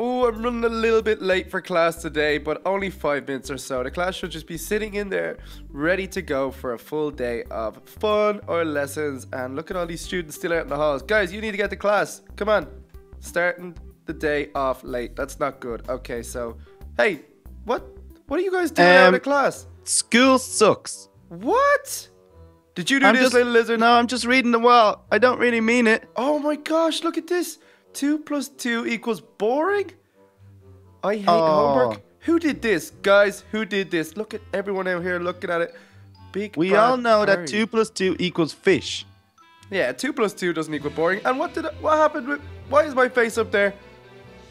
Ooh, I'm running a little bit late for class today, but only 5 minutes or so. The class should just be sitting in there, ready to go for a full day of fun or lessons. And look at all these students still out in the halls. Guys, you need to get to class. Come on. Starting the day off late. That's not good. Okay, so, hey, what are you guys doing out of class? School sucks. What? Did you do this, Little Lizard? No, I'm just reading the wall. I don't really mean it. Oh my gosh, look at this. 2 plus 2 equals boring? I hate homework. Who did this? Guys, who did this? Look at everyone out here looking at it. Big we all know that 2 plus 2 equals fish. Yeah, 2 plus 2 doesn't equal boring. And what happened with... Why is my face up there?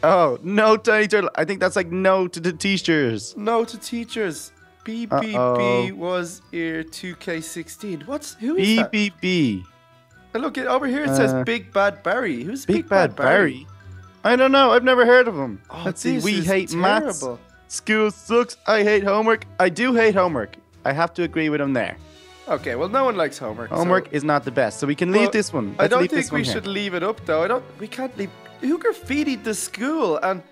Oh, no to any turtle. I think that's like no to the teachers. No to teachers. BBB was here 2K16. Who is that? BBB. And look, over here it says Big Bad Barry. Who's Big Bad Barry? I don't know. I've never heard of him. Oh, let's see. We hate maths. School sucks. I hate homework. I do hate homework. I have to agree with him there. Okay, well, no one likes homework. Homework is not the best, so we can leave this one. Let's I don't think we should leave it up, though. We can't leave... Who graffitied the school? And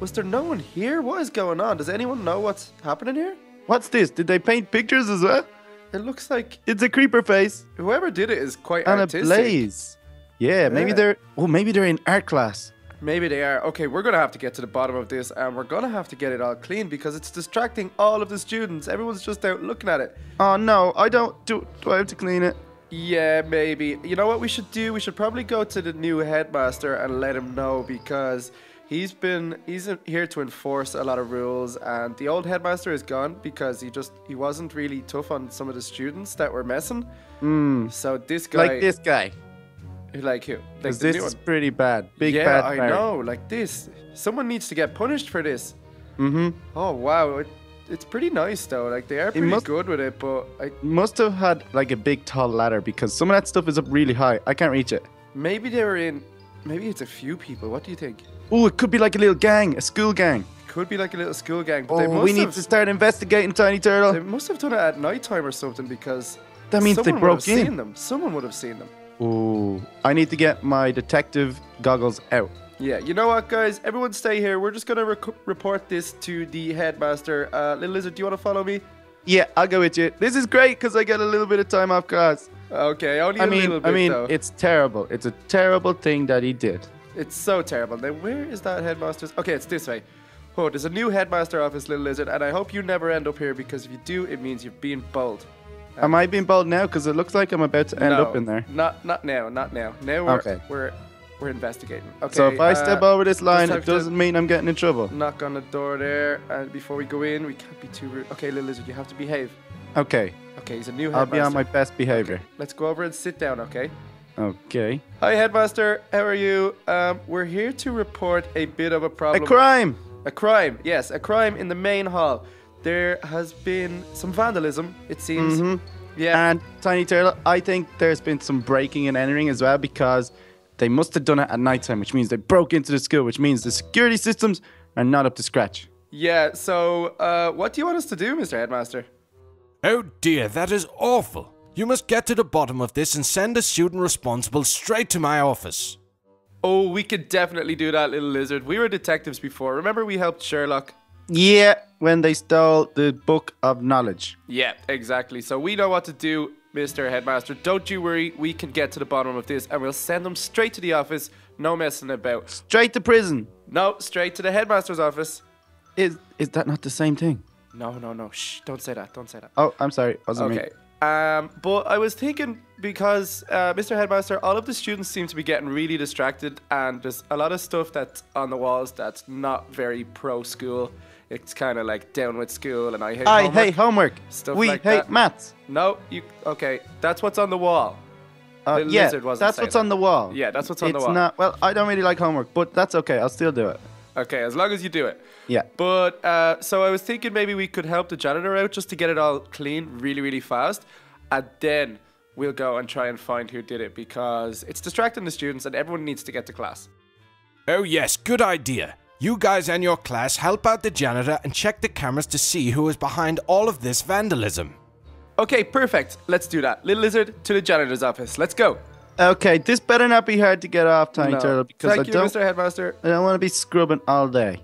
was there no one here? What is going on? Does anyone know what's happening here? What's this? Did they paint pictures as well? It looks like... It's a creeper face. Whoever did it is quite artistic. And a blaze. Yeah, maybe they're... Oh, maybe they're in art class. Maybe they are. Okay, we're going to have to get to the bottom of this, and we're going to have to get it all clean because it's distracting all of the students. Everyone's just out looking at it. Oh, no. I don't... Do I have to clean it? Yeah, maybe. You know what we should do? We should probably go to the new headmaster and let him know because... He's here to enforce a lot of rules, and the old headmaster is gone because he wasn't really tough on some of the students that were messing. So this guy, like this guy, like who? Like this is pretty bad. Big bad. I know. Like this, someone needs to get punished for this. Oh wow, it's pretty nice though. Like they are pretty good with it, but I must have had like a big tall ladder because some of that stuff is up really high. I can't reach it. Maybe they were in. Maybe it's a few people. What do you think? Oh, it could be like a little gang, a school gang. Could be like a little school gang. But we need to start investigating, Tiny Turtle. They must have done it at nighttime or something because that means they broke in. Someone would have seen them. Ooh, I need to get my detective goggles out. Yeah, you know what, guys? Everyone stay here. We're just going to report this to the headmaster. Little Lizard, do you want to follow me? Yeah, I'll go with you. This is great because I get a little bit of time off class. Okay, I mean, it's terrible. It's a terrible thing that he did. It's so terrible. Now, where is that headmaster's? Okay, it's this way. Oh, there's a new headmaster office, Little Lizard, and I hope you never end up here because if you do, it means you've been bold. Am I being bold now? Because it looks like I'm about to end up in there. Not now. Now we're investigating. Okay. So if I step over this line, it doesn't mean I'm getting in trouble. Knock on the door there, and before we go in, we can't be too rude. Okay, Little Lizard, you have to behave. Okay. Okay, he's a new headmaster. I'll be on my best behavior. Okay. Let's go over and sit down, okay? Okay. Hi, headmaster. How are you? We're here to report a bit of a problem. A crime! A crime, yes. A crime in the main hall. There has been some vandalism, it seems. Yeah. And, Tiny Turtle, I think there's been some breaking and entering as well because they must have done it at nighttime, which means they broke into the school, which means the security systems are not up to scratch. Yeah, so what do you want us to do, Mr. Headmaster? Oh dear, that is awful. You must get to the bottom of this and send the student responsible straight to my office. Oh, we could definitely do that, Little Lizard. We were detectives before. Remember we helped Sherlock? Yeah, when they stole the Book of Knowledge. Yeah, exactly. So we know what to do, Mr. Headmaster. Don't you worry. We can get to the bottom of this and we'll send them straight to the office. No messing about. Straight to prison. No, straight to the headmaster's office. Is that not the same thing? No. Shh, don't say that. Don't say that. Oh, I'm sorry. Wasn't me. But I was thinking because, Mr. Headmaster, all of the students seem to be getting really distracted and there's a lot of stuff that's on the walls that's not very pro-school. It's kind of like down with school and I hate homework. Stuff we like hate that. Maths. No, okay, that's what's on the wall. Yeah, that's what's on the wall. Yeah, that's what's on the wall. Well, I don't really like homework, but that's okay. I'll still do it. Okay, as long as you do it. Yeah. But, so I was thinking maybe we could help the janitor out just to get it all clean really, really fast. And then we'll go and try and find who did it because it's distracting the students and everyone needs to get to class. Oh yes, good idea. You guys and your class help out the janitor and check the cameras to see who is behind all of this vandalism. Okay, perfect. Let's do that. Little Lizard, to the janitor's office. Let's go. Okay, this better not be hard to get off, Tiny Turtle, because Thank you, Mr. Headmaster. I don't want to be scrubbing all day.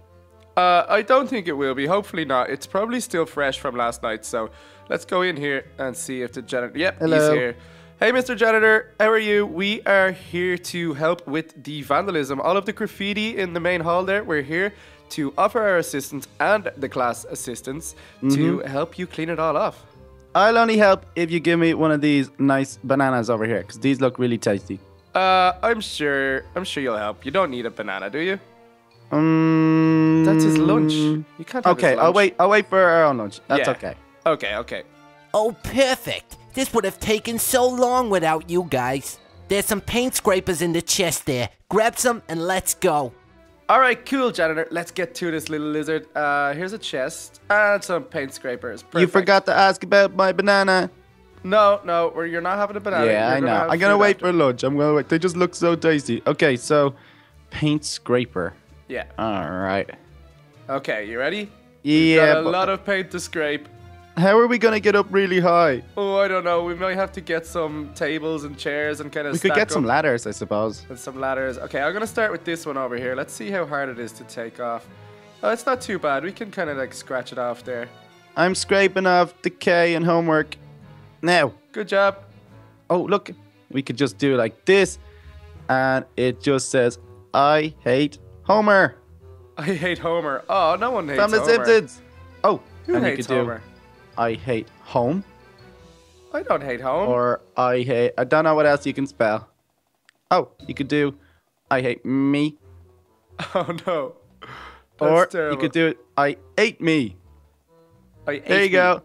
I don't think it will be. Hopefully not. It's probably still fresh from last night, so let's go in here and see if the janitor... Yep, Hello. He's here. Hey, Mr. Janitor, how are you? We are here to help with the vandalism. All of the graffiti in the main hall there, we're here to offer our assistance and the class assistance to help you clean it all off. I'll only help if you give me one of these nice bananas over here, because these look really tasty. I'm sure you'll help. You don't need a banana, do you? That's his lunch. You can't have his lunch. I'll wait for our own lunch. That's okay. Okay. Oh, perfect. This would have taken so long without you guys. There's some paint scrapers in the chest there. Grab some and let's go. All right, cool, Janitor. Let's get to this little lizard. Here's a chest and some paint scrapers. Perfect. You forgot to ask about my banana. No, you're not having a banana. Yeah, I know. I'm going to wait for lunch. I'm going to wait. They just look so tasty. Okay, so paint scraper. Yeah. All right. Okay, you ready? Yeah. Got a lot of paint to scrape. How are we going to get up really high? Oh, I don't know. We might have to get some tables and chairs and kind of stack up. We could get some ladders, I suppose. And some ladders. Okay, I'm going to start with this one over here. Let's see how hard it is to take off. Oh, it's not too bad. We can kind of like scratch it off there. I'm scraping off decay and homework now. Good job. Oh, look. We could just do it like this. And it just says, I hate Homer. I hate Homer. Oh, no one hates Homer. From The Simpsons. Oh, who hates Homer? I hate home. I don't hate home. Or I don't know what else you can spell. Oh, you could do I hate me. Oh no. That's terrible. You could do I ate me. There you go.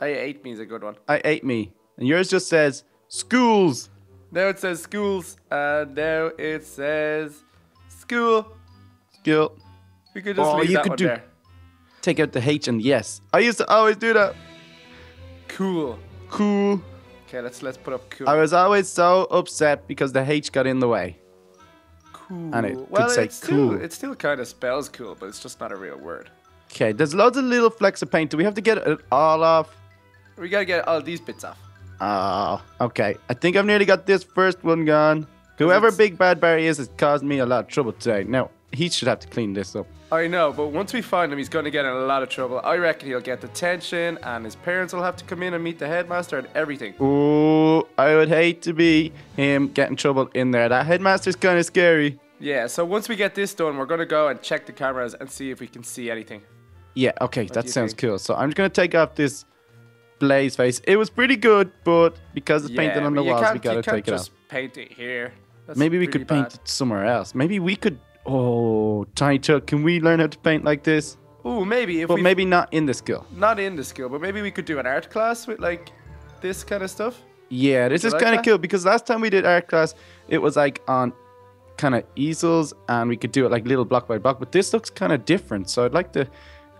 I ate me is a good one. I ate me. And yours just says schools. Now it says schools. And now it says school. School. We could just leave that one there. Take out the H and the S. I used to always do that. Cool. Okay, let's put up cool. I was always so upset because the H got in the way. Cool. And it could say cool. It still kind of spells cool, but it's just not a real word. Okay, there's loads of little flecks of paint. Do we have to get it all off? We gotta get all these bits off. Oh, okay. I think I've nearly got this first one gone. Whoever Big Bad Barry is has caused me a lot of trouble today. No. He should have to clean this up. I know, but once we find him, he's going to get in a lot of trouble. I reckon he'll get detention, and his parents will have to come in and meet the headmaster and everything. Ooh, I would hate to be him getting trouble in there. That headmaster's kind of scary. Yeah, so once we get this done, we're going to go and check the cameras and see if we can see anything. Yeah, okay, that sounds cool. So I'm just going to take off this blaze face. It was pretty good, but because it's painted on the walls, we got to take it off. You can't just paint it here. Maybe we could paint it somewhere else. Maybe we could... Oh, Tiny Turtle, can we learn how to paint like this? Oh, maybe. But maybe not in the school. Not in the school, but maybe we could do an art class with, like, this kind of stuff. Yeah, this is kind of cool, because last time we did art class, it was, like, on kind of easels, and we could do it, like, little block by block. But this looks kind of different, so I'd like to...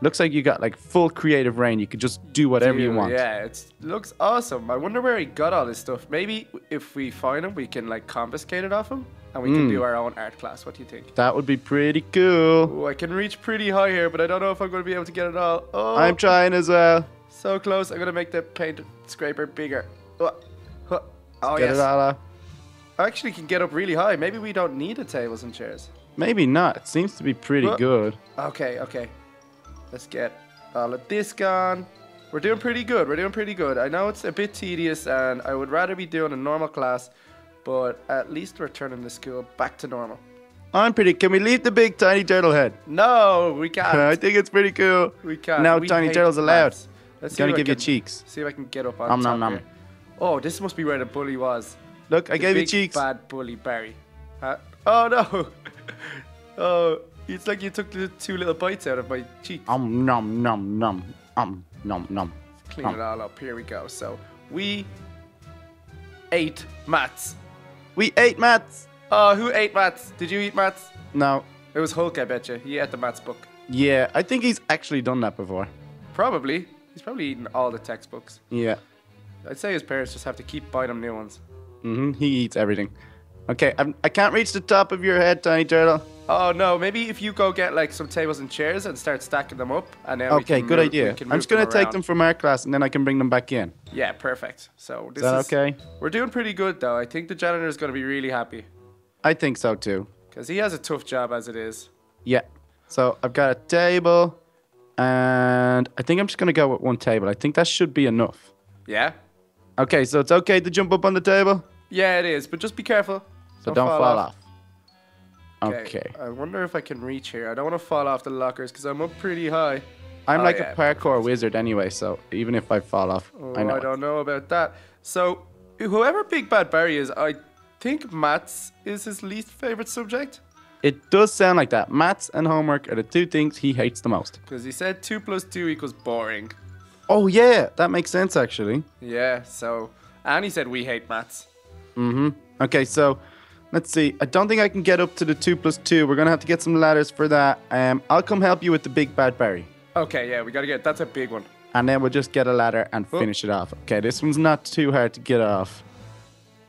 Looks like you got, like, full creative reign. You could just do whatever you want. Yeah, it looks awesome. I wonder where he got all this stuff. Maybe if we find him, we can, like, confiscate it off him. And we can do our own art class. What do you think? That would be pretty cool. Ooh, I can reach pretty high here, but I don't know if I'm going to be able to get it all. Oh, I'm trying as well. So close. I'm going to make the paint scraper bigger. Oh, yes. I actually can get up really high. Maybe we don't need the tables and chairs. Maybe not. It seems to be pretty good. Okay. Let's get all of this gone. We're doing pretty good. I know it's a bit tedious, and I would rather be doing a normal class. But at least we're turning the school back to normal. Can we leave the big Tiny Turtle head? No, we can't. I think it's pretty cool. We can't. Now Tiny Turtle's allowed. It's going to give you cheeks. See if I can get up on top here. Oh, this must be where the bully was. Look, I gave you cheeks. Bad bully Barry. Oh, no. Oh, it's like you took the two little bites out of my cheeks. Nom, nom, nom. Nom, nom. Let's clean it all up. Here we go. So we ate mats. We ate mats. Oh, who ate mats? Did you eat mats? No. It was Hulk, I bet you. He ate the mats book. Yeah, I think he's actually done that before. Probably. He's probably eaten all the textbooks. Yeah. I'd say his parents just have to keep buying him new ones. He eats everything. Okay, I can't reach the top of your head, Tiny Turtle. Oh no, maybe if you go get like some tables and chairs and start stacking them up, and then okay, good idea. I'm just gonna take them from our class and then I can bring them back in. Yeah, perfect. So this is okay. We're doing pretty good though. I think the janitor is gonna be really happy. I think so too. Because he has a tough job as it is. Yeah. So I've got a table, and I think I'm just gonna go with one table. I think that should be enough. Yeah. Okay, so it's okay to jump up on the table. Yeah, it is, but just be careful. So don't fall off. Okay. I wonder if I can reach here. I don't want to fall off the lockers because I'm up pretty high. I'm like a parkour wizard anyway, so even if I fall off, I know. I don't know about that. So whoever Big Bad Barry is, I think maths is his least favorite subject. It does sound like that. Maths and homework are the two things he hates the most. Because he said 2 plus 2 equals boring. Oh yeah, that makes sense actually. Yeah. So, and he said we hate maths. Mm-hmm. Okay, so. Let's see. I don't think I can get up to the 2 plus 2. We're gonna have to get some ladders for that. I'll come help you with the Big Bad Barry. Okay, yeah, we gotta get. That's a big one. And then we'll just get a ladder and finish it off. Okay, this one's not too hard to get off.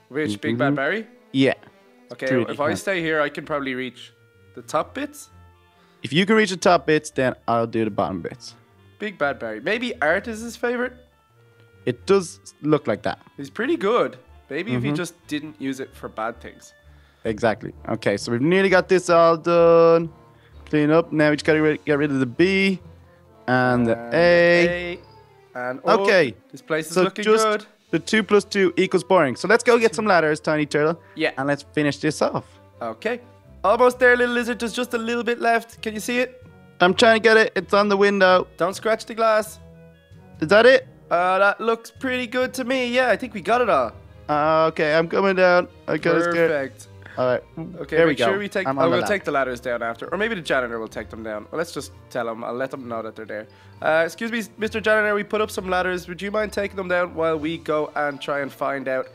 Which Big Bad Barry? Yeah. Okay, if I stay here, I can probably reach the top bits. If you can reach the top bits, then I'll do the bottom bits. Big Bad Barry. Maybe art is his favorite. It does look like that. He's pretty good. Maybe if he just didn't use it for bad things. Exactly. Okay, so we've nearly got this all done. Clean up. Now we just gotta get rid of the B and the A. And okay, this place is looking good. The 2 plus 2 equals boring. So let's go get some ladders, Tiny Turtle. Yeah. And let's finish this off. Okay. Almost there, little lizard. There's just a little bit left. Can you see it? I'm trying to get it. It's on the window. Don't scratch the glass. Is that it? That looks pretty good to me. Yeah, I think we got it all. Okay, I'm coming down. I got scared. Perfect. All right. Okay, there we go. I'm going to take the ladders down after. Or maybe the janitor will take them down. Well, let's just tell them. I'll let them know that they're there. Excuse me, Mr. Janitor, we put up some ladders. Would you mind taking them down while we go and try and find out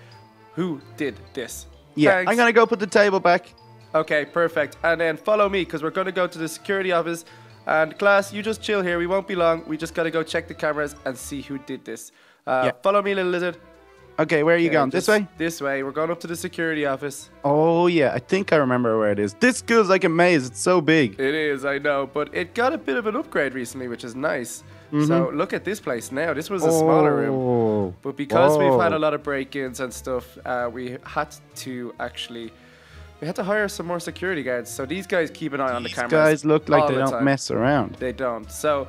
who did this? Yeah, thanks. I'm going to go put the table back. Okay, perfect. And then follow me because we're going to go to the security office. And class, you just chill here. We won't be long. We just got to go check the cameras and see who did this. Follow me, little lizard. Okay, where are you going? This way? This way. We're going up to the security office. Oh, yeah. I think I remember where it is. This school's like a maze. It's so big. It is, I know. But it got a bit of an upgrade recently, which is nice. So look at this place now. This was a smaller room. But because we've had a lot of break-ins and stuff, we had to hire some more security guards. So these guys keep an eye on the cameras. These guys look like they don't mess around. They don't. So,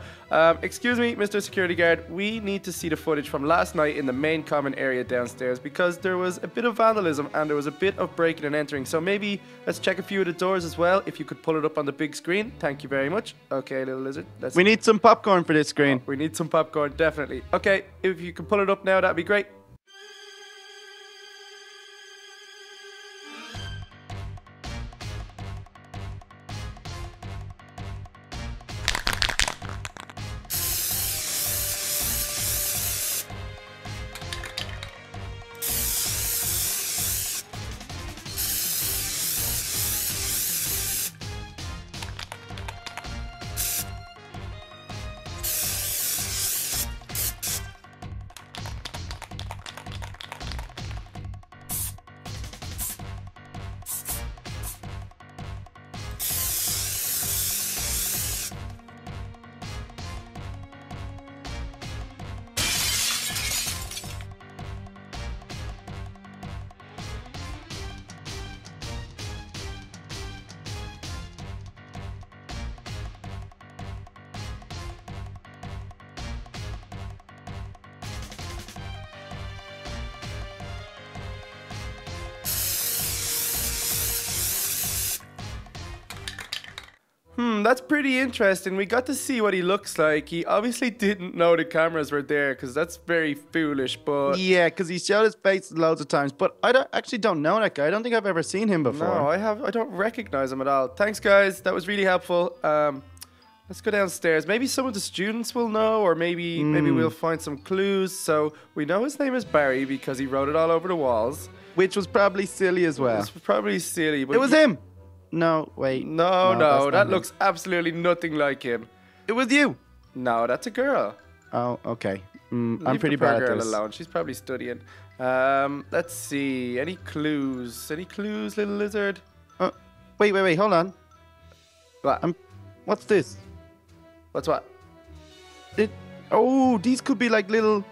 excuse me, Mr. Security Guard. We need to see the footage from last night in the main common area downstairs because there was a bit of vandalism and there was a bit of breaking and entering. So maybe let's check a few of the doors as well. If you could pull it up on the big screen. Thank you very much. Okay, little lizard. We need some popcorn for this screen. Oh, we need some popcorn, definitely. Okay, if you could pull it up now, that'd be great. That's pretty interesting. We got to see what he looks like. He obviously didn't know the cameras were there because that's very foolish. But yeah, because he showed his face loads of times. But I actually don't know that guy. I don't think I've ever seen him before. No, I don't recognize him at all. Thanks, guys. That was really helpful. Let's go downstairs. Maybe some of the students will know, or maybe we'll find some clues. So we know his name is Barry because he wrote it all over the walls, which was probably silly as well. It was probably silly. But it was him. No, wait. No, no, that looks absolutely nothing like him. It was you. No, that's a girl. Oh, okay. I'm pretty bad at this. Leave the girl alone. She's probably studying. Let's see. Any clues? Any clues, little lizard? Wait, wait, wait. Hold on. But what's this? What's what? It. Oh, these could be like little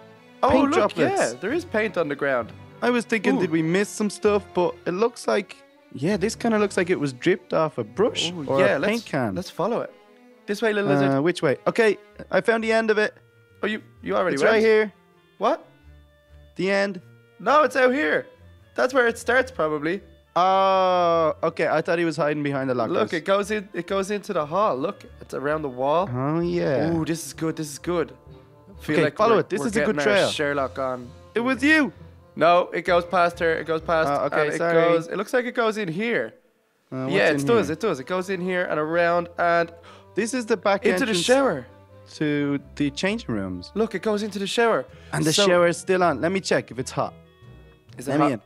paint droplets. Yeah, there is paint on the ground. I was thinking, did we miss some stuff? But it looks like, yeah, this kind of looks like it was dripped off a brush or a paint can. Let's follow it. This way, little lizard. Which way? Okay, I found the end of it. Oh, you already went? It's right here. What? The end. No, it's out here. That's where it starts, probably. Oh, okay. I thought he was hiding behind the lockers. Look, it goes in. It goes into the hall. Look, it's around the wall. Oh yeah. Ooh, this is good. This is good. Feel like follow it. This is a good trail. Sherlock on. It was you. No, it goes past her. It goes past. Okay, sorry. It looks like it goes in here. Yeah, it does. It does. It goes in here and around, and this is the back entrance into the shower. To the changing rooms. Look, it goes into the shower. And the shower is still on. Let me check if it's hot. Is it hot? In.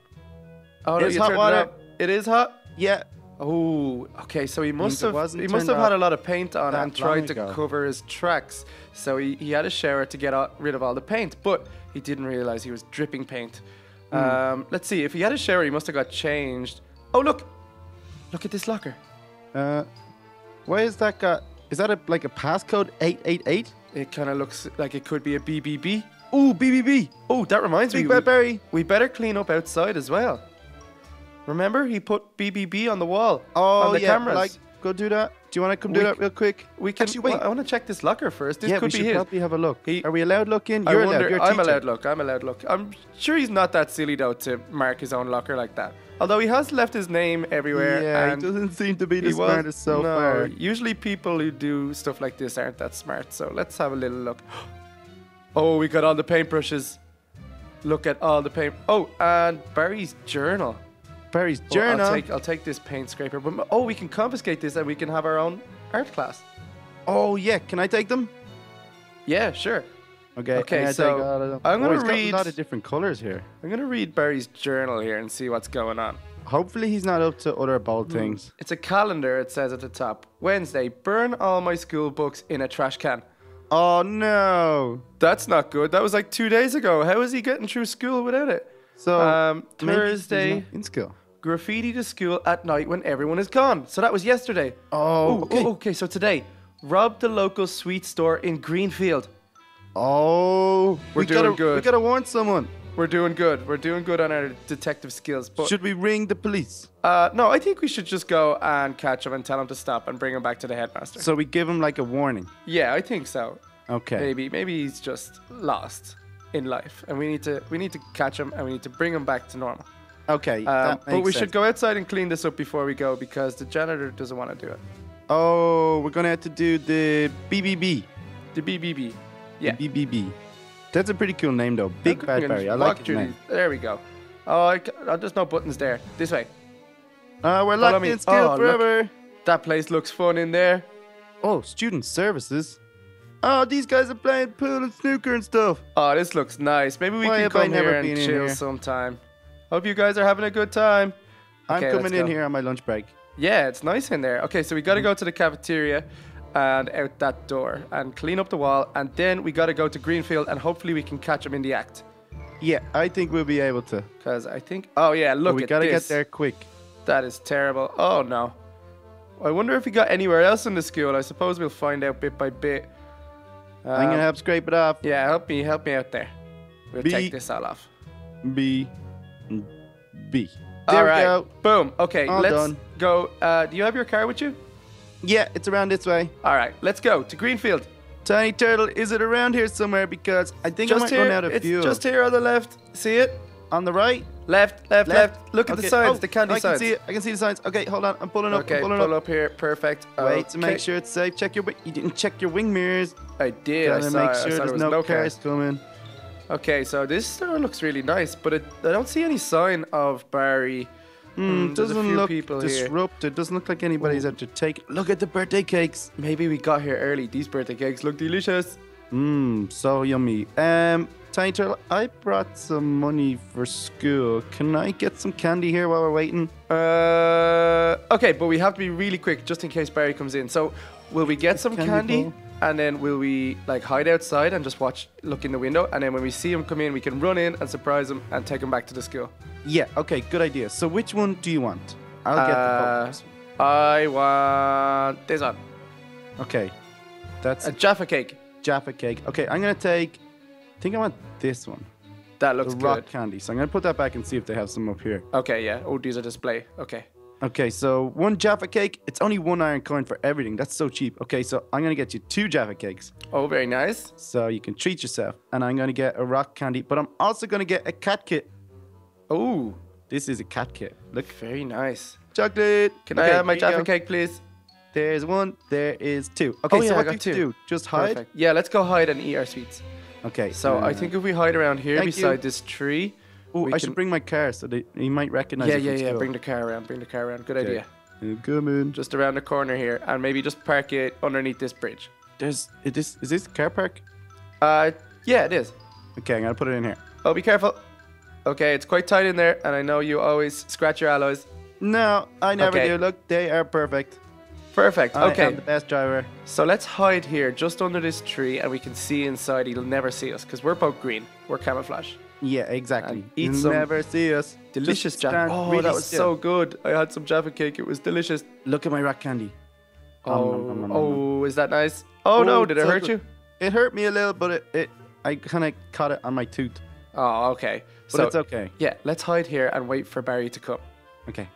Oh, no, it's hot water. It is hot? Yeah. Oh, okay. So he must have had a lot of paint on and tried to cover his tracks. So he had a shower to get rid of all the paint, but he didn't realize he was dripping paint. Let's see. If he had a shower, he must have got changed. Oh, look. Look at this locker. Where is that guy? Is that like a passcode 888? It kind of looks like it could be a BBB. Ooh, BBB. Oh, that reminds me. Big Bad Berry. We better clean up outside as well. Remember, he put BBB on the wall. Oh, on the cameras. Like, go do that. Do you want to come do that real quick? We can. Actually, wait. I want to check this locker first. This could be his. Yeah, we should probably have a look. Are we allowed look in? You're allowed. You're a teacher. I'm allowed look. I'm sure he's not that silly though to mark his own locker like that. Although he has left his name everywhere. Yeah, and he doesn't seem to be the smartest so far. Usually people who do stuff like this aren't that smart. So let's have a little look. Oh, we got all the paintbrushes. Look at all the paint. Oh, and Barry's journal. Barry's journal. I'll take this paint scraper. But oh, we can confiscate this and we can have our own art class. Oh, yeah. Can I take them? Yeah, sure. Okay, so I'm going to read a lot of different colors here. I'm going to read Barry's journal here and see what's going on. Hopefully he's not up to other bold things. It's a calendar, it says at the top. Wednesday, burn all my school books in a trash can. Oh, no. That's not good. That was like 2 days ago. How is he getting through school without it? So Thursday, in school. Graffiti to school at night when everyone is gone. So that was yesterday. Oh, okay. So today, rob the local sweet store in Greenfield. Oh, we're doing good. We gotta warn someone. We're doing good. We're doing good on our detective skills. But should we ring the police? No, I think we should just go and catch him and tell him to stop and bring him back to the headmaster. So we give him like a warning. Yeah, I think so. Okay. Maybe he's just lost in life, and we need to catch him and we need to bring him back to normal. Okay. But we should go outside and clean this up before we go because the janitor doesn't want to do it. Oh, we're gonna have to do the BBB. The BBB. Yeah. BBB. That's a pretty cool name, though. Big Bad Berry. I like his name. There we go. Oh, there's no buttons there. This way. We're locked in school forever. Look. That place looks fun in there. Oh, student services. Oh, these guys are playing pool and snooker and stuff. Oh, this looks nice. Maybe we can come here and chill sometime. Hope you guys are having a good time. I'm coming in here on my lunch break. Yeah, it's nice in there. Okay, so we got to go to the cafeteria and out that door and clean up the wall, and then we got to go to Greenfield and hopefully we can catch him in the act. Yeah, I think we'll be able to, because I think look, we gotta get there quick. That is terrible. Oh no, I wonder if he got anywhere else in the school. I suppose we'll find out bit by bit. I'm gonna help scrape it off. Yeah, help me out there. We'll take this all off. B There we go. Boom. Okay, let's go. Do you have your car with you? Yeah, it's around this way. All right, let's go to Greenfield. Tiny Turtle, is it around here somewhere? Because I think I might run out of fuel. It's just here on the left. See it? On the right? Left. Look at the signs, the candy signs. I can see the signs. Okay, hold on. I'm pulling up. Okay, pull up here. Perfect. Wait to make sure it's safe. Check your You didn't check your wing mirrors. I did. I saw. Make sure there's no cars coming. Okay, so this store looks really nice, but I don't see any sign of Barry. Doesn't look disrupted. Doesn't look like anybody's out to take. Look at the birthday cakes. Maybe we got here early. These birthday cakes look delicious. So yummy. Tiny Turtle, I brought some money for school. Can I get some candy here while we're waiting? Okay, but we have to be really quick just in case Barry comes in. So, will we get some candy? And then will we like hide outside and just look in the window? And then when we see him come in, we can run in and surprise him and take him back to the school. Yeah, okay, good idea. So which one do you want? I'll get the I want this one. Okay. That's a Jaffa cake. Jaffa cake. Okay, I'm going to take... I think I want this one. That looks good. Rock candy. So I'm going to put that back and see if they have some up here. Okay, yeah. Oh, these are display. Okay. Okay, so one Jaffa cake. It's only one iron coin for everything. That's so cheap. Okay, so I'm going to get you two Jaffa cakes. Oh, very nice. So you can treat yourself. And I'm going to get a rock candy. But I'm also going to get a cat kit. Oh, this is a cat kit. Look. Very nice. Chocolate. Can I have my Jaffa cake, please? There's one. There is two. Okay, oh, yeah, so what do you do? Just hide? Perfect. Yeah, let's go hide and eat our sweets. Okay. So I think if we hide around here beside this tree... Oh, I should bring my car so they might recognize it. Yeah. Bring the car around. Good idea. I'm coming. Just around the corner here and maybe just park it underneath this bridge. Is this car park? Yeah, it is. Okay, I'm going to put it in here. Oh, be careful. Okay, it's quite tight in there and I know you always scratch your alloys. No, I never do. Look, they are perfect. Perfect. Okay. I am the best driver. So let's hide here just under this tree and we can see inside. He'll never see us because we're both green. We're camouflage. Yeah, exactly. He'll never see us. Delicious Jaffa. Oh, really that was so good. I had some Jaffa cake. It was delicious. Look at my rock candy. Oh, is that nice? Oh, no. Did it hurt you? It hurt me a little, but I kind of caught it on my tooth. Oh, okay. But so, it's okay. Yeah, let's hide here and wait for Barry to come. Okay.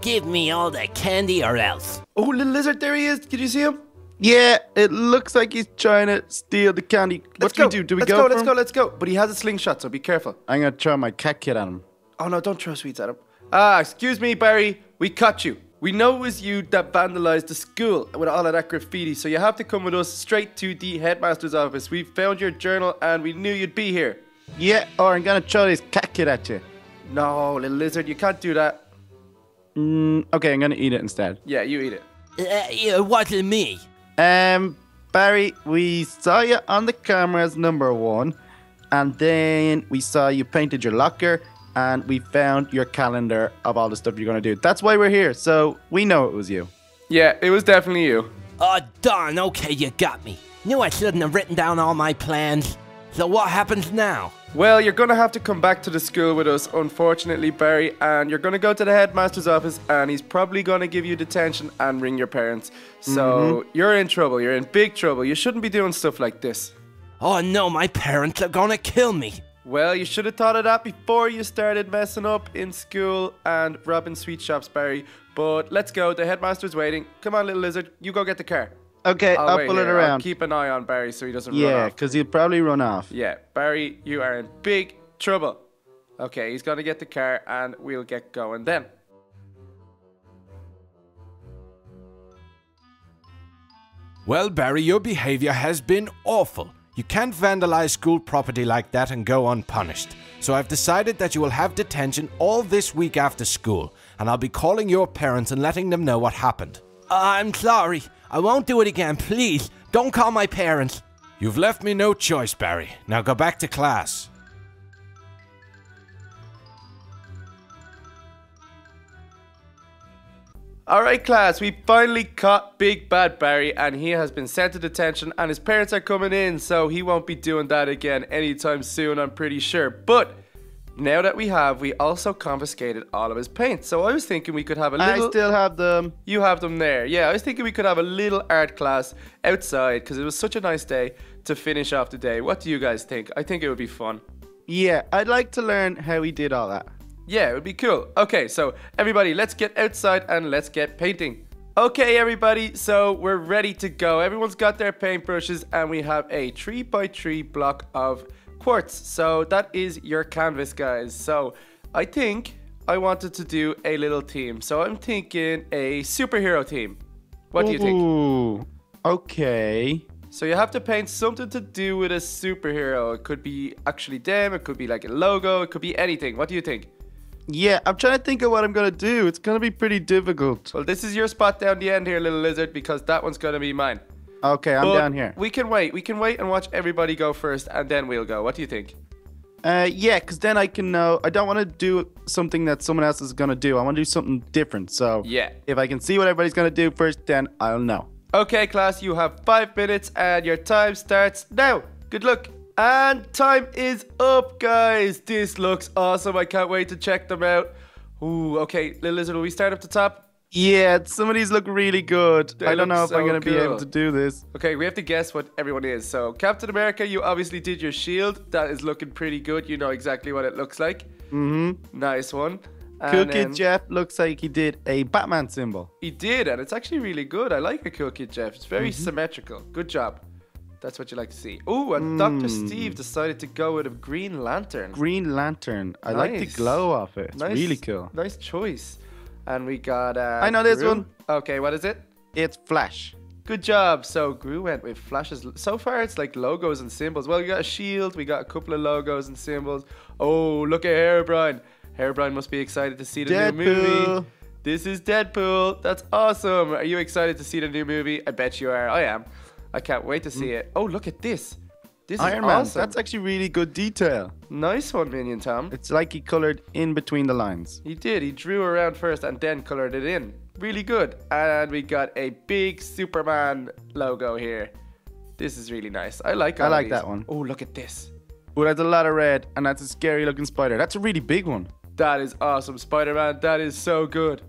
Give me all the candy or else. Oh, little lizard, there he is. Did you see him? Yeah, it looks like he's trying to steal the candy. What do we do? Do we go? Let's go. But he has a slingshot, so be careful. I'm going to throw my cat kid at him. Oh, no, don't throw sweets at him. Ah, excuse me, Barry. We caught you. We know it was you that vandalized the school with all of that graffiti, so you have to come with us straight to the headmaster's office. We found your journal, and we knew you'd be here. Yeah, or I'm going to throw this cat kid at you. No, little lizard, you can't do that. Okay, I'm gonna eat it instead. Yeah, you eat it. What me? Barry, we saw you on the cameras, #1, and then we saw you painted your locker, and we found your calendar of all the stuff you're gonna do. That's why we're here, so we know it was you. Yeah, it was definitely you. Oh, darn, okay, you got me. Knew I shouldn't have written down all my plans. So what happens now? Well, you're going to have to come back to the school with us, unfortunately, Barry, and you're going to go to the headmaster's office, and he's probably going to give you detention and ring your parents. So you're in trouble. You're in big trouble. You shouldn't be doing stuff like this. Oh, no, my parents are going to kill me. Well, you should have thought of that before you started messing up in school and robbing sweet shops, Barry. But let's go. The headmaster's waiting. Come on, little lizard. You go get the car. Okay, I'll pull it around. I'll keep an eye on Barry so he doesn't run off. Yeah, because he'll probably run off. Yeah, Barry, you are in big trouble. Okay, he's going to get the car and we'll get going then. Well, Barry, your behavior has been awful. You can't vandalize school property like that and go unpunished. So I've decided that you will have detention all this week after school, and I'll be calling your parents and letting them know what happened. I'm sorry. I won't do it again. Please, don't call my parents. You've left me no choice, Barry. Now go back to class. All right, class. We finally caught Big Bad Barry, and he has been sent to detention, and his parents are coming in, so he won't be doing that again anytime soon, I'm pretty sure. But... now that we have, we also confiscated all of his paints. So I was thinking we could have a little... I still have them. You have them there. Yeah, I was thinking we could have a little art class outside because it was such a nice day to finish off the day. What do you guys think? I think it would be fun. Yeah, I'd like to learn how he did all that. Yeah, it would be cool. Okay, so everybody, let's get outside and let's get painting. Okay, everybody, so we're ready to go. Everyone's got their paintbrushes and we have a 3 by 3 block of... quartz. So that is your canvas, guys. So I think I wanted to do a little team. So I'm thinking a superhero team. What do you think? Ooh, okay. So you have to paint something to do with a superhero. It could be actually them. It could be like a logo. It could be anything. What do you think? Yeah, I'm trying to think of what I'm going to do. It's going to be pretty difficult. Well, this is your spot down the end here, little lizard, because that one's going to be mine. Okay, I'm down here. We can wait. We can wait and watch everybody go first, and then we'll go. What do you think? Yeah, because then I can know. I don't want to do something that someone else is going to do. I want to do something different. So yeah, if I can see what everybody's going to do first, then I'll know. Okay, class, you have 5 minutes and your time starts now. Good luck. And time is up, guys. This looks awesome. I can't wait to check them out. Ooh, okay, Little Lizard, will we start up the top? Yeah, some of these look really good. I don't know if I'm going to be able to do this. Okay, we have to guess what everyone is. So, Captain America, you obviously did your shield. That is looking pretty good. You know exactly what it looks like. Mm-hmm. Nice one. Cool Kid Jeff looks like he did a Batman symbol. He did, and it's actually really good. I like a Cool Kid Jeff. It's very symmetrical. Good job. That's what you like to see. Oh, and Dr. Steve decided to go with a Green Lantern. Green Lantern. I like the glow of it. It's really cool. Nice choice. And we got... I know this one. Okay, what is it? It's Flash. Good job. So Gru went with Flash's... So far, it's like logos and symbols. Well, we got a shield. We got a couple of logos and symbols. Oh, look at Herobrine. Herobrine must be excited to see the new movie. This is Deadpool. That's awesome. Are you excited to see the new movie? I bet you are. I am. I can't wait to see it. Oh, look at this. This Iron Man. Awesome. That's actually really good detail. Nice one, Minion Tom. It's like he colored in between the lines. He did. He drew around first and then colored it in. Really good. And we got a big Superman logo here. This is really nice. I like all I like these. That one. Oh, look at this. Oh, that's a lot of red. And that's a scary looking spider. That's a really big one. That is awesome, Spider-Man. That is so good.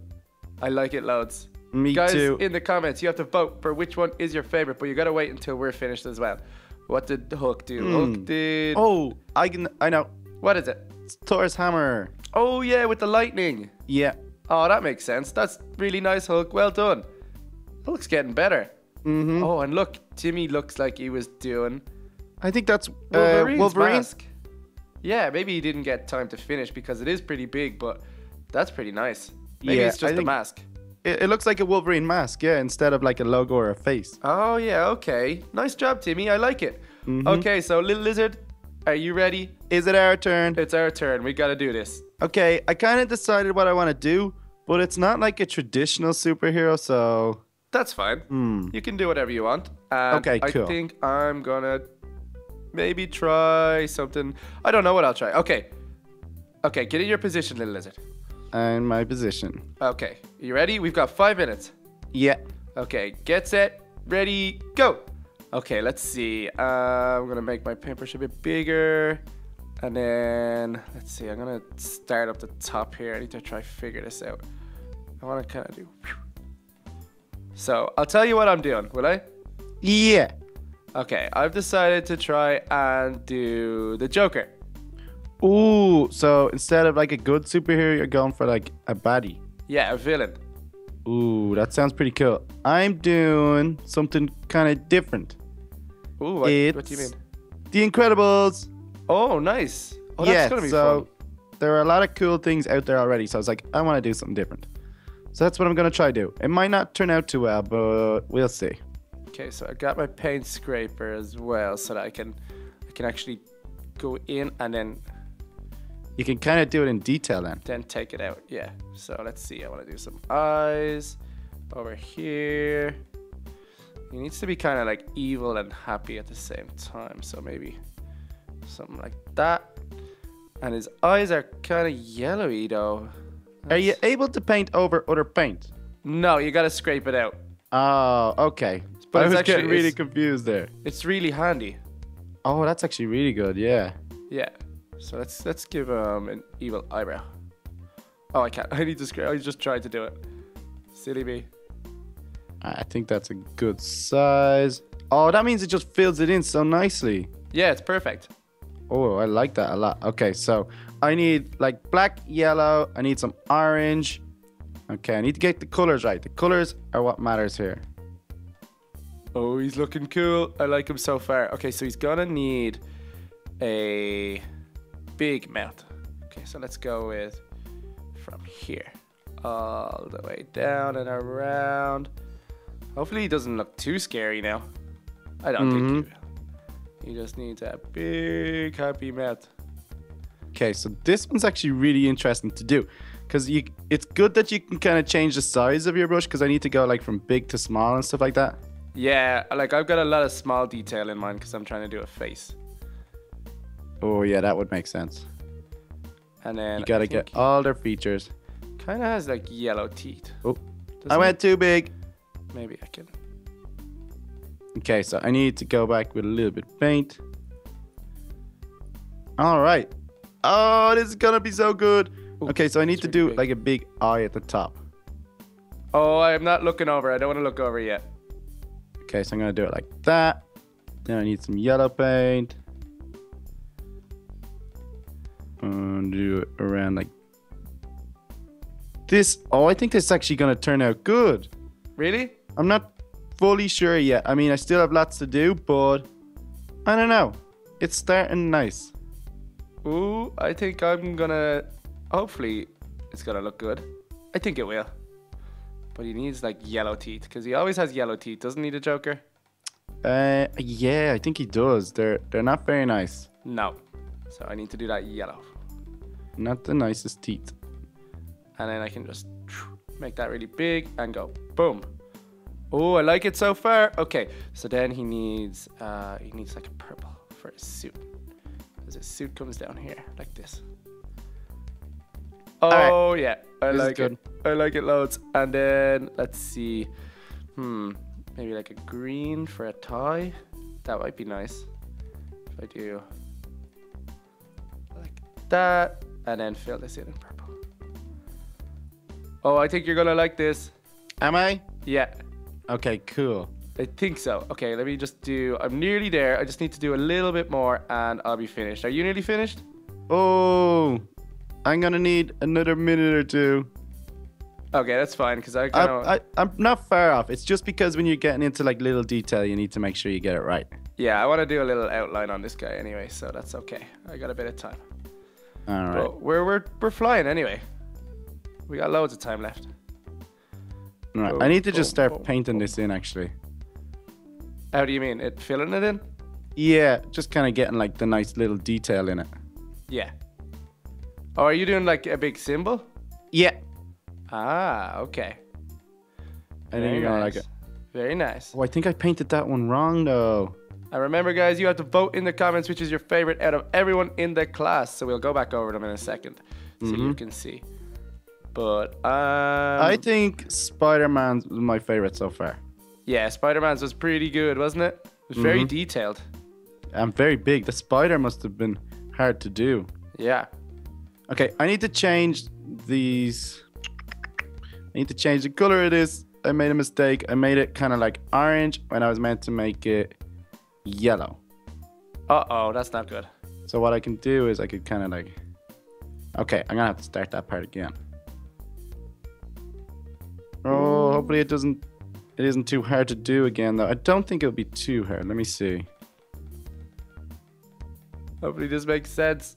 I like it loads. Me too. Guys, in the comments, you have to vote for which one is your favorite. But you got to wait until we're finished as well. What did Hulk do? Hulk did... Oh, I know. What is it? It's Thor's hammer. Oh, yeah, with the lightning. Yeah. Oh, that makes sense. That's really nice, Hulk. Well done. Hulk's getting better. Mm-hmm. Oh, and look, Jimmy looks like he was doing... I think that's Wolverine's mask. Yeah, maybe he didn't get time to finish because it is pretty big, but that's pretty nice. Maybe it's just a mask. It looks like a Wolverine mask, yeah, instead of like a logo or a face. Oh, yeah, okay. Nice job, Timmy. I like it. Okay, so Little Lizard, are you ready? Is it our turn? It's our turn. We got to do this. Okay, I kind of decided what I want to do, but it's not like a traditional superhero, so... That's fine. You can do whatever you want. And okay, cool. I think I'm going to maybe try something. I don't know what I'll try. Okay. Okay, get in your position, Little Lizard. And my position. Okay, you ready? We've got 5 minutes. Yeah. Okay, get set, ready, go. Okay, let's see. I'm gonna make my paintbrush a bit bigger. And then, let's see, I'm gonna start up the top here. I need to try figure this out. I wanna kinda do. So, I'll tell you what I'm doing, will I? Yeah. Okay, I've decided to try and do the Joker. Ooh, so instead of like a good superhero, you're going for like a baddie. Yeah, a villain. Ooh, that sounds pretty cool. I'm doing something kind of different. Ooh, what do you mean? The Incredibles. Oh, nice. Oh, that's going to be fun. There are a lot of cool things out there already. So I was like, I want to do something different. So that's what I'm going to try to do. It might not turn out too well, but we'll see. Okay, so I got my paint scraper as well so that I can actually go in and then... You can kind of do it in detail then. Then take it out, yeah. So let's see, I want to do some eyes over here. He needs to be kind of like evil and happy at the same time. So maybe something like that. And his eyes are kind of yellowy though. That's... Are you able to paint over other paint? No, you got to scrape it out. Oh, okay. But I was actually really confused there. It's really handy. Oh, that's actually really good, yeah. Yeah. So let's give him an evil eyebrow. Oh, I can't. I need to screw. I just tried to do it. Silly me. I think that's a good size. Oh, that means it just fills it in so nicely. Yeah, it's perfect. Oh, I like that a lot. Okay, so I need like black, yellow. I need some orange. Okay, I need to get the colors right. The colors are what matters here. Oh, he's looking cool. I like him so far. Okay, so he's gonna need a... big mouth. Okay, so let's go with from here all the way down and around. Hopefully he doesn't look too scary now. I don't think he will. He just needs a big happy mouth. Okay, so this one's actually really interesting to do because it's good that you can kind of change the size of your brush because I need to go like from big to small and stuff like that. Yeah, like I've got a lot of small detail in mind because I'm trying to do a face. Oh yeah, that would make sense. And then you gotta get all their features. Kind of has like yellow teeth. Oh, I went too big. Maybe I can. Okay, so I need to go back with a little bit of paint. All right. Oh, this is gonna be so good. Ooh, okay, so I need to do like a big eye at the top. Oh, I'm not looking over. I don't want to look over yet. Okay, so I'm gonna do it like that. Then I need some yellow paint. And do it around like this. Oh, I think this is actually gonna turn out good. Really? I'm not fully sure yet. I mean, I still have lots to do, but I don't know. It's starting nice. Ooh, I think I'm gonna, hopefully it's gonna look good. I think it will. But he needs like yellow teeth, because he always has yellow teeth, doesn't he, the Joker? Yeah, I think he does. They're not very nice. No. So I need to do that yellow. Not the nicest teeth. And then I can just make that really big and go boom. Oh, I like it so far. Okay, so then he needs like a purple for his suit. Because his suit comes down here like this. Oh yeah, I like it. I like it loads. And then let's see. Maybe like a green for a tie. That might be nice. If I do like that, and then fill this in purple. Oh, I think you're gonna like this. Am I? Yeah. Okay, cool. I think so. Okay, let me just do, I'm nearly there. I just need to do a little bit more and I'll be finished. Are you nearly finished? Oh, I'm gonna need another minute or two. Okay, that's fine, because I kind of... I'm not far off. It's just because when you're getting into like little detail, you need to make sure you get it right. Yeah, I want to do a little outline on this guy anyway, so that's okay. I got a bit of time. All right. But we're flying anyway. We got loads of time left. All right, I need to just start painting this in, actually. How do you mean? Filling it in? Yeah, just kind of getting like the nice little detail in it. Yeah. Oh, are you doing like a big symbol? Yeah. Ah, okay. I think you're gonna like it. Very nice. Oh, I think I painted that one wrong though. And remember guys, you have to vote in the comments which is your favorite out of everyone in the class. So we'll go back over them in a second so you can see. But I think Spider-Man's was my favorite so far. Yeah, Spider-Man's was pretty good, wasn't it? It was very detailed. And very big. The spider must have been hard to do. Yeah. Okay, I need to change these. I need to change the color of this. I made a mistake. I made it kind of like orange when I was meant to make it yellow. Uh-oh, that's not good. So what I can do is I could kind of like... Okay, I'm going to have to start that part again. Oh, hopefully it doesn't... It isn't too hard to do again, though. I don't think it'll be too hard. Let me see. Hopefully this makes sense.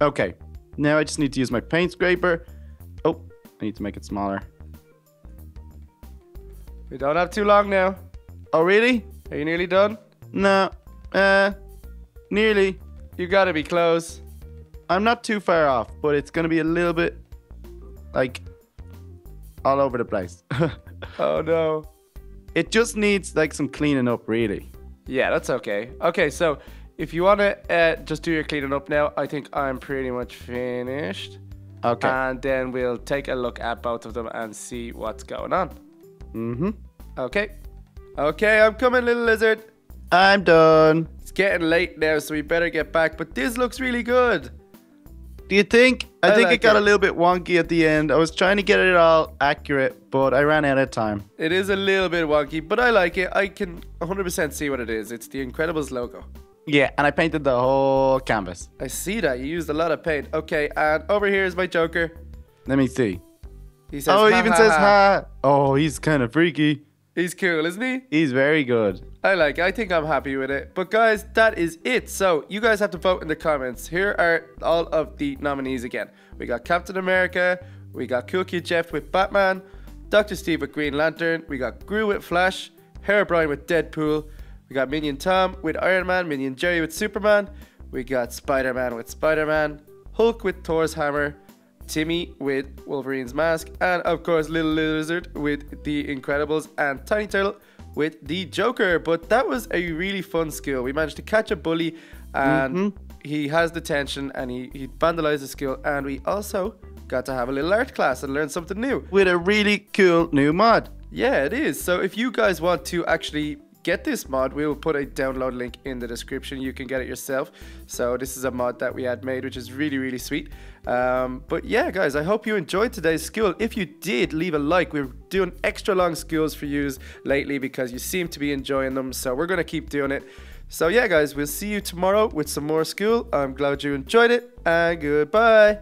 Okay. Now I just need to use my paint scraper. Oh, I need to make it smaller. We don't have too long now. Oh, really? Are you nearly done? No. Nearly. You gotta be close. I'm not too far off, but it's gonna be a little bit, like, all over the place. Oh, no. It just needs, like, some cleaning up, really. Yeah, that's okay. Okay, so... If you want to just do your cleaning up now, I think I'm pretty much finished. Okay. And then we'll take a look at both of them and see what's going on. Okay. Okay, I'm coming, little lizard. I'm done. It's getting late now, so we better get back. But this looks really good. Do you think? I think like it got a little bit wonky at the end. I was trying to get it all accurate, but I ran out of time. It is a little bit wonky, but I like it. I can 100% see what it is. It's the Incredibles logo. Yeah, and I painted the whole canvas. I see that. You used a lot of paint. Okay, and over here is my Joker. Let me see. He says, oh, he even says ha. Oh, he's kind of freaky. He's cool, isn't he? He's very good. I like it. I think I'm happy with it. But guys, that is it. So you guys have to vote in the comments. Here are all of the nominees again. We got Captain America. We got Cool Kid Jeff with Batman. Dr. Steve with Green Lantern. We got Gru with Flash. Herobrine with Deadpool. We got Minion Tom with Iron Man, Minion Jerry with Superman, we got Spider-Man with Spider-Man, Hulk with Thor's hammer, Timmy with Wolverine's mask, and of course Little Lizard with The Incredibles, and Tiny Turtle with the Joker. But that was a really fun skill. We managed to catch a bully, and he has the tension, and he vandalized the skill, and we also got to have a little art class and learn something new with a really cool new mod. Yeah, it is. So if you guys want to actually get this mod, we will put a download link in the description. You can get it yourself. So this is a mod that we had made, which is really, really sweet. But yeah, guys, I hope you enjoyed today's skill. If you did, leave a like. We're doing extra long skills for yous lately because you seem to be enjoying them. So we're going to keep doing it. So yeah, guys, we'll see you tomorrow with some more skill. I'm glad you enjoyed it, and goodbye.